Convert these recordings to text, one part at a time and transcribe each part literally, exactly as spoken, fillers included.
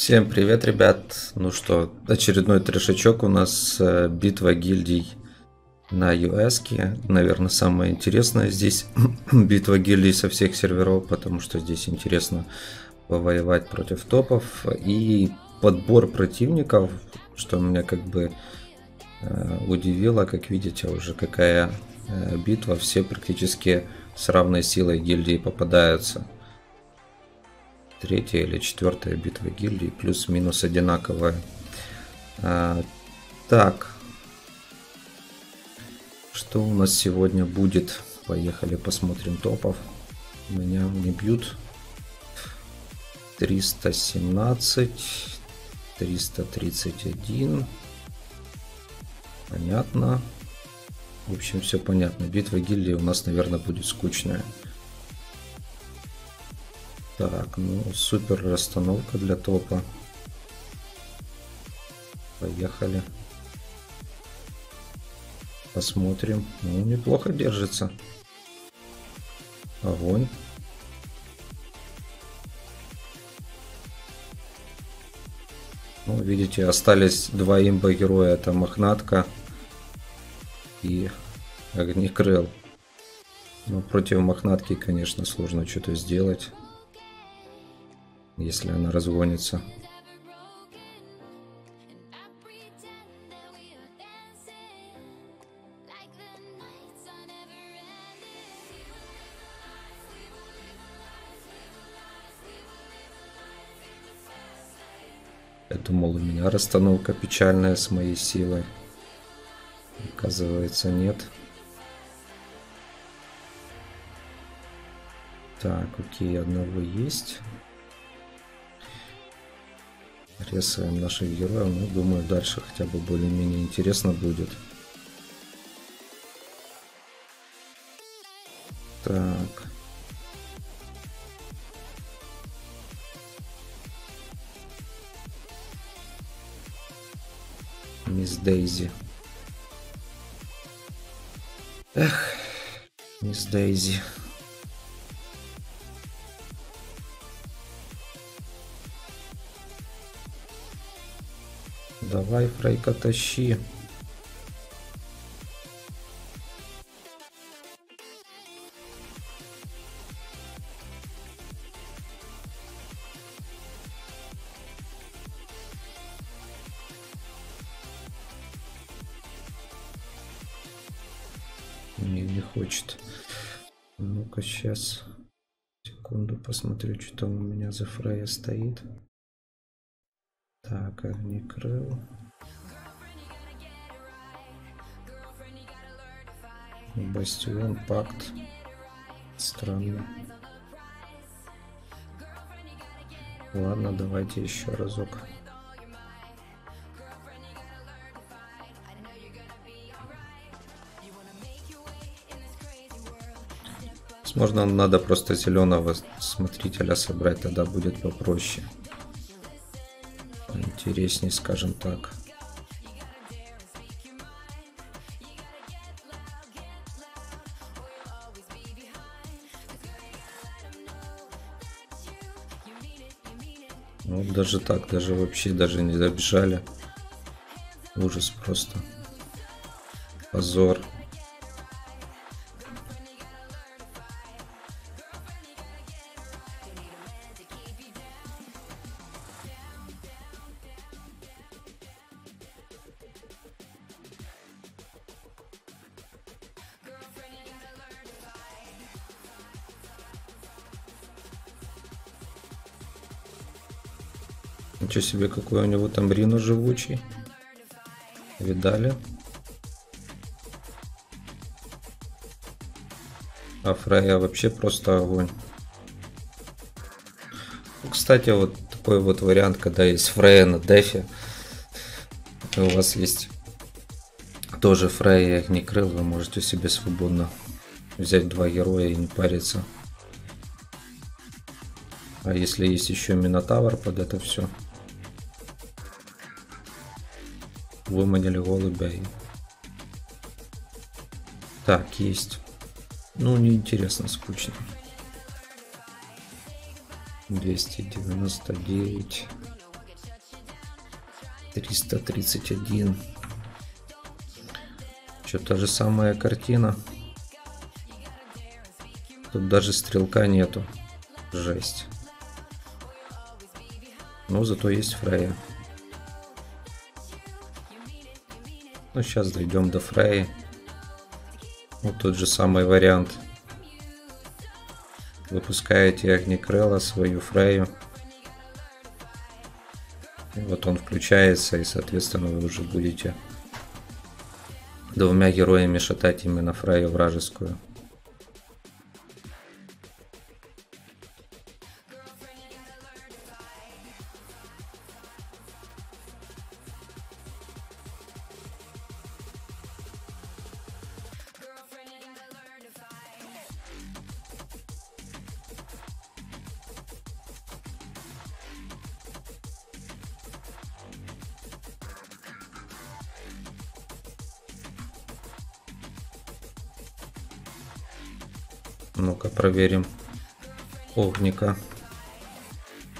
Всем привет, ребят! Ну что, очередной трешечок у нас, э, битва гильдий на ю эс-ке. Наверное, самое интересное здесь битва гильдий со всех серверов, потому что здесь интересно повоевать против топов. И подбор противников, что меня как бы э, удивило, как видите, уже какая э, битва. Все практически с равной силой гильдии попадаются. Третья или четвертая битва гильдии, плюс-минус одинаковая. А, так, что у нас сегодня будет? Поехали, посмотрим топов. Меня не бьют. триста семнадцать, триста тридцать один. Понятно. В общем, все понятно. Битва гильдии у нас, наверное, будет скучная. Так, ну супер расстановка для топа. Поехали. Посмотрим. Ну, неплохо держится. Огонь. Ну, видите, остались два имба героя. Это Мохнатка и Огнекрыл. Но против Мохнатки, конечно, сложно что-то сделать, если она разгонится. Я думал, у меня расстановка печальная с моей силой. Оказывается, нет. Так, окей, одного есть. Рисуем наших героев, ну, думаю, дальше хотя бы более-менее интересно будет. Так. Мисс Дейзи. Эх, мисс Дейзи. Давай, Фрейка, тащи. Не, не хочет. Ну-ка, сейчас. Секунду посмотрю, что там у меня за Фрейя стоит. Так, Огнекрыл. Бастион, пакт. Странно. Ладно, давайте еще разок. Возможно, надо просто зеленого смотрителя собрать, тогда будет попроще. Интереснее, скажем так. Ну, даже так, даже вообще даже не добежали. Ужас просто. Позор. Ничего себе, какой у него там Rhino живучий. Видали? А Фрейя вообще просто огонь. Кстати, вот такой вот вариант, когда есть Фрейя на дефе. У вас есть тоже Фрейя и Огнекрыл, вы можете себе свободно взять два героя и не париться. А если есть еще Минотавр под это все. Выманили голубя. И... Так, есть. Ну, неинтересно, скучно. двести девяносто девять. триста тридцать один. Что, та же самая картина. Тут даже стрелка нету. Жесть. Но зато есть Фрейя. Ну, сейчас дойдем до Фрейи. Вот тот же самый вариант. Выпускаете Огнекрыла, свою Фрейю. И вот он включается, и, соответственно, вы уже будете двумя героями шатать именно Фрейю вражескую. Ну-ка проверим Огника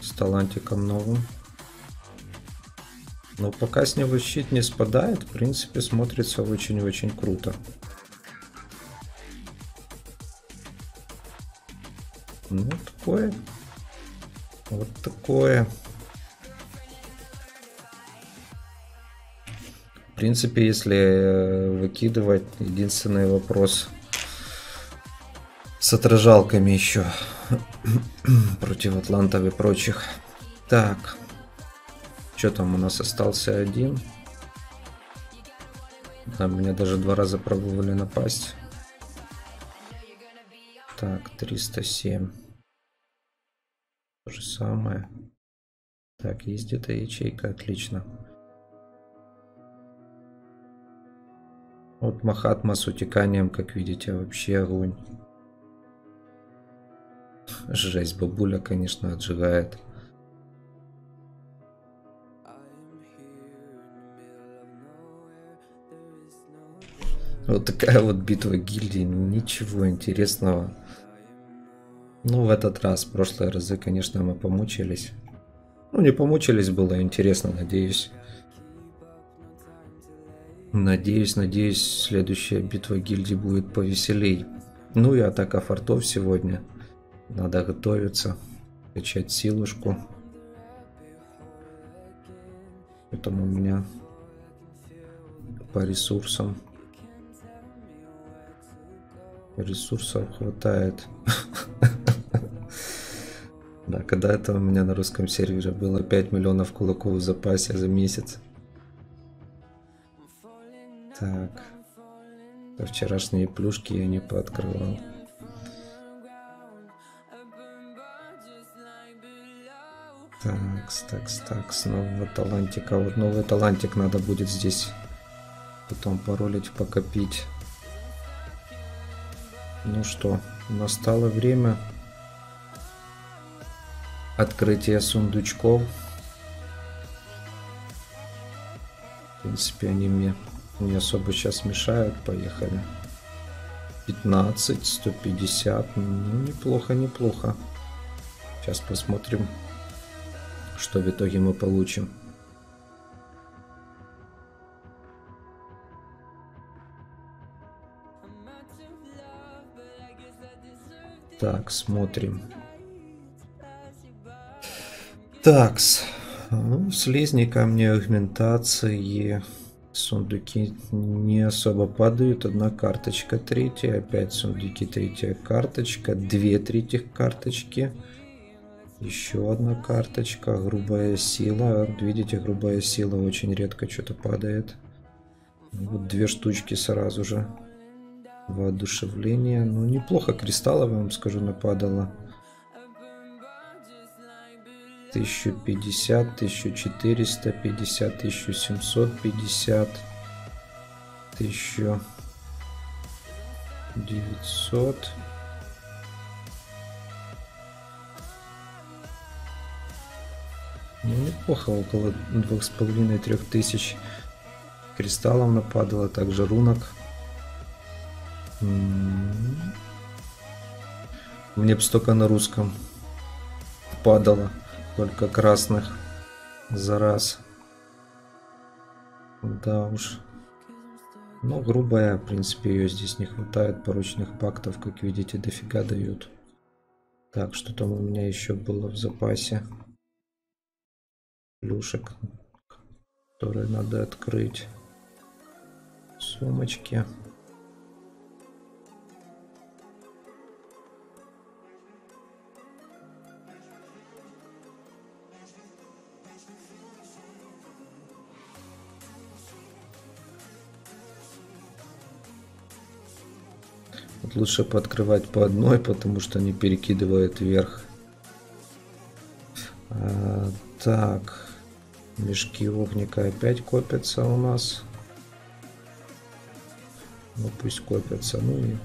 с талантиком новым. Но пока с него щит не спадает, в принципе, смотрится очень-очень круто. Ну, такое. Вот такое. В принципе, если выкидывать, единственный вопрос... С отражалками еще против атлантов и прочих. Так, что там у нас остался один? Да, меня даже два раза пробовали напасть. Так, триста семь. То же самое. Так, есть где-то ячейка, отлично. Вот Махатма с утеканием, как видите, вообще огонь. Жесть, бабуля, конечно, отжигает. Вот такая вот битва гильдии. Ничего интересного. Ну, в этот раз, в прошлые разы, конечно, мы помучились. Ну, не помучились, было интересно, надеюсь. Надеюсь, надеюсь, следующая битва гильдии будет повеселей. Ну и атака фортов сегодня. Надо готовиться, качать силушку. Поэтому у меня по ресурсам. Ресурсов хватает. Да, когда это у меня на русском сервере было пять миллионов кулаков в запасе за месяц. Так. Вчерашние плюшки я не пооткрывал. Такс, такс, такс, нового талантика. Вот новый талантик надо будет здесь потом поролить, покопить. Ну что, настало время открытия сундучков. В принципе, они мне не особо сейчас мешают. Поехали. пятнадцать, сто пятьдесят. Ну, неплохо, неплохо. Сейчас посмотрим, что в итоге мы получим. Так, смотрим. Такс. Ну, слизни, камни агментации. Сундуки не особо падают. Одна карточка третья. Опять сундуки третья карточка. Две третьих карточки. Еще одна карточка, грубая сила. Видите, грубая сила очень редко что-то падает. Вот две штучки сразу же. Воодушевление. Ну, неплохо кристаллов, я вам скажу, нападало. тысяча пятьдесят, тысяча четыреста пятьдесят, тысяча семьсот пятьдесят, тысяча девятьсот. Ну, неплохо, около двух с половиной — трёх тысяч кристаллов нападало, также рунок. Мне бы столько на русском падало, только красных за раз. Да уж. Но грубая, в принципе, ее здесь не хватает. Порочных пактов, как видите, дофига дают. Так, что там у меня еще было в запасе? Плюшек, которые надо открыть. Сумочки. Лучше пооткрывать по одной, потому что не перекидывает вверх. А, так, мешки огника опять копятся у нас. Ну пусть копятся. Ну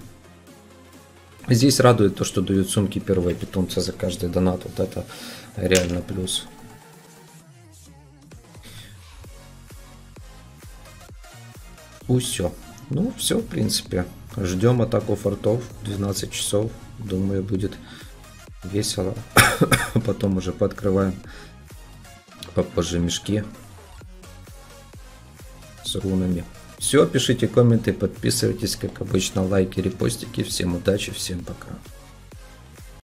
и здесь радует то, что дают сумки первого питомца за каждый донат. Вот это реально плюс. Пусть все. Ну все, в принципе. Ждем атаку фортов в двенадцать часов. Думаю, будет весело. Потом уже пооткрываем попозже мешки с рунами. Все, пишите комменты, подписывайтесь, как обычно, лайки, репостики. Всем удачи, всем пока.